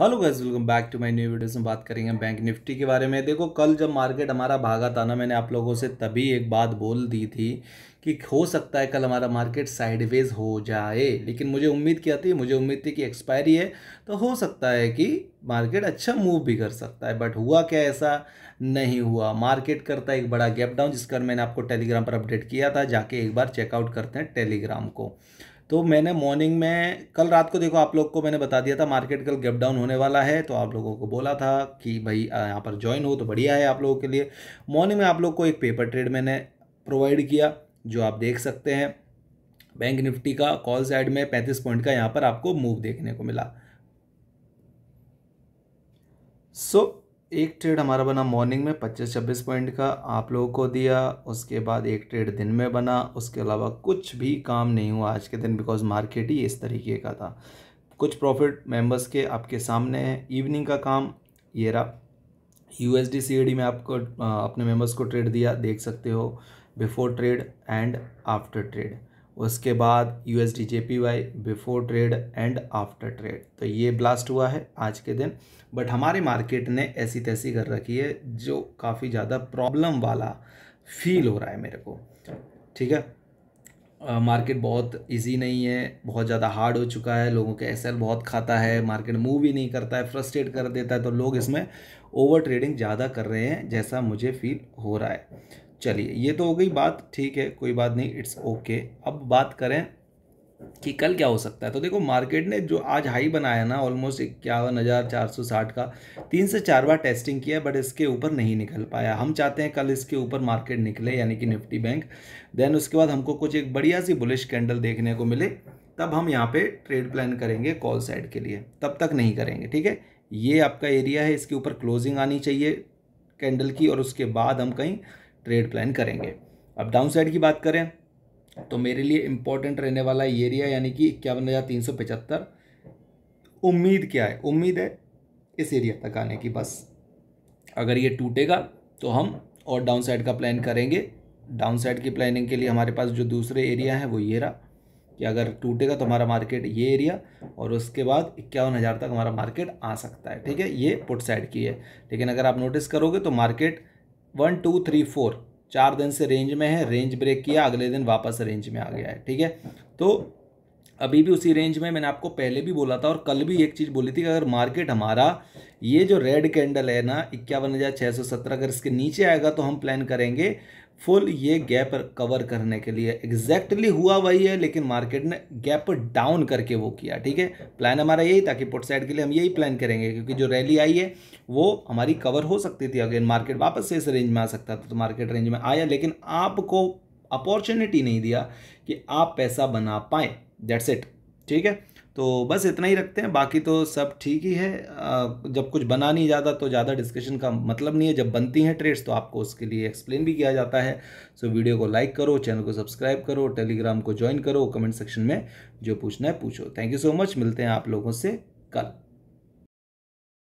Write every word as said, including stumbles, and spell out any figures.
Hello guys, welcome back to my new videos में बात करेंगे बैंक निफ्टी के बारे में। देखो, कल जब मार्केट हमारा भागा था ना, मैंने आप लोगों से तभी एक बात बोल दी थी कि हो सकता है कल हमारा मार्केट साइडवेज हो जाए, लेकिन मुझे उम्मीद क्या थी, मुझे उम्मीद थी कि एक्सपायरी है तो हो सकता है कि मार्केट अच्छा मूव भी कर सकता है। बट हुआ क्या, ऐसा नहीं हुआ। मार्केट करता है एक बड़ा गैप डाउन, जिसका मैंने आपको टेलीग्राम पर अपडेट किया था, जाके एक बार चेकआउट करते हैं टेलीग्राम को। तो मैंने मॉर्निंग में कल रात को, देखो आप लोग को मैंने बता दिया था मार्केट कल गैप डाउन होने वाला है, तो आप लोगों को बोला था कि भाई यहाँ पर ज्वाइन हो तो बढ़िया है आप लोगों के लिए। मॉर्निंग में आप लोग को एक पेपर ट्रेड मैंने प्रोवाइड किया, जो आप देख सकते हैं। बैंक निफ्टी का कॉल साइड में पैंतीस पॉइंट का यहाँ पर आपको मूव देखने को मिला। सो so, एक ट्रेड हमारा बना मॉर्निंग में पच्चीस छब्बीस पॉइंट का, आप लोगों को दिया। उसके बाद एक ट्रेड दिन में बना, उसके अलावा कुछ भी काम नहीं हुआ आज के दिन, बिकॉज मार्केट ही इस तरीके का था। कुछ प्रॉफिट मेंबर्स के आपके सामने है। इवनिंग का काम ये रहा, यूएसडी सीएडी में आपको अपने मेंबर्स को ट्रेड दिया, देख सकते हो, before trade and after trade. उसके बाद USD JPY, before trade and after trade. तो ये ब्लास्ट हुआ है आज के दिन। बट हमारे मार्केट ने ऐसी तैसी कर रखी है जो काफ़ी ज़्यादा प्रॉब्लम वाला फील हो रहा है मेरे को। ठीक है, मार्केट uh, बहुत इजी नहीं है, बहुत ज़्यादा हार्ड हो चुका है। लोगों के एसएल बहुत खाता है, मार्केट मूव ही नहीं करता है, फ्रस्ट्रेट कर देता है। तो लोग इसमें ओवर ट्रेडिंग ज़्यादा कर रहे हैं, जैसा मुझे फील हो रहा है। चलिए, ये तो हो गई बात, ठीक है, कोई बात नहीं, इट्स ओके। अब बात करें कि कल क्या हो सकता है। तो देखो, मार्केट ने जो आज हाई बनाया ना, ऑलमोस्ट इक्यावन हज़ार चार सौ साठ का, तीन से चार बार टेस्टिंग किया, बट इसके ऊपर नहीं निकल पाया। हम चाहते हैं कल इसके ऊपर मार्केट निकले, यानी कि निफ्टी बैंक। देन उसके बाद हमको कुछ एक बढ़िया सी बुलिश कैंडल देखने को मिले, तब हम यहाँ पे ट्रेड प्लान करेंगे कॉल साइड के लिए, तब तक नहीं करेंगे। ठीक है, ये आपका एरिया है, इसके ऊपर क्लोजिंग आनी चाहिए कैंडल की, और उसके बाद हम कहीं ट्रेड प्लान करेंगे। अब डाउन साइड की बात करें तो मेरे लिए इम्पोर्टेंट रहने वाला ये एरिया, यानी कि इक्यावन हज़ार तीन सौ पचहत्तर। उम्मीद क्या है, उम्मीद है इस एरिया तक आने की बस। अगर ये टूटेगा तो हम और डाउन साइड का प्लान करेंगे। डाउन साइड की प्लानिंग के लिए हमारे पास जो दूसरे एरिया है वो ये रहा, कि अगर टूटेगा तो हमारा मार्केट ये एरिया, और उसके बाद इक्यावन हज़ार तक हमारा मार्केट आ सकता है। ठीक है, ये पुट साइड की है। लेकिन अगर आप नोटिस करोगे तो market one two three four चार दिन से रेंज में है, रेंज ब्रेक किया, अगले दिन वापस रेंज में आ गया है। ठीक है, तो अभी भी उसी रेंज में। मैंने आपको पहले भी बोला था और कल भी एक चीज़ बोली थी कि अगर मार्केट हमारा ये जो रेड कैंडल है ना इक्यावन हज़ार छः सौ सत्रह, अगर इसके नीचे आएगा तो हम प्लान करेंगे फुल ये गैप कवर करने के लिए। एग्जैक्टली हुआ वही है, लेकिन मार्केट ने गैप डाउन करके वो किया। ठीक है, प्लान हमारा यही था कि पुट साइड के लिए हम यही प्लान करेंगे, क्योंकि जो रैली आई है वो हमारी कवर हो सकती थी। अगेन मार्केट वापस से इस रेंज में आ सकता था, तो मार्केट रेंज में आया, लेकिन आपको अपॉर्चुनिटी नहीं दिया कि आप पैसा बना पाएँ। That's it. ठीक है, तो बस इतना ही रखते हैं, बाकी तो सब ठीक ही है। जब कुछ बना नहीं जाता तो ज़्यादा डिस्कशन का मतलब नहीं है, जब बनती हैं ट्रेड्स तो आपको उसके लिए एक्सप्लेन भी किया जाता है। सो वीडियो को लाइक करो, चैनल को सब्सक्राइब करो, टेलीग्राम को ज्वाइन करो, कमेंट सेक्शन में जो पूछना है पूछो। थैंक यू सो मच, मिलते हैं आप लोगों से कल।